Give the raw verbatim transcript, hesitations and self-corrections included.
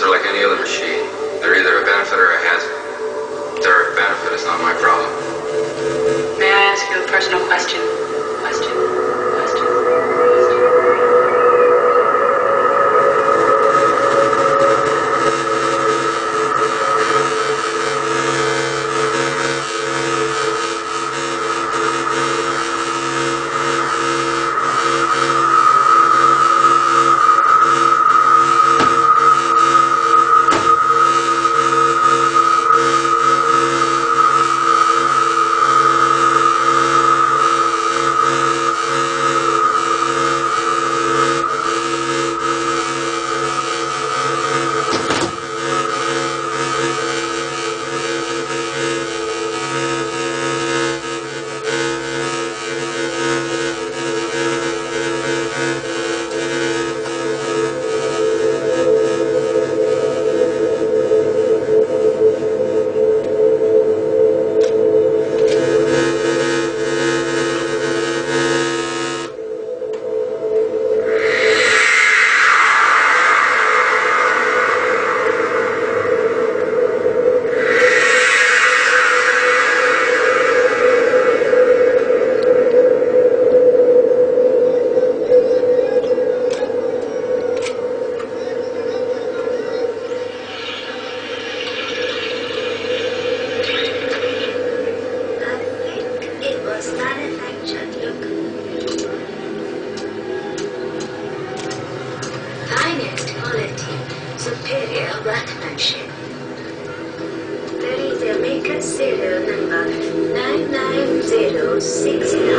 Machines are like any other machine. They're either a benefit or a hazard. They're a benefit, it's not my problem. May I ask you a personal question? Question? Question? Serial number nine nine zero six nine.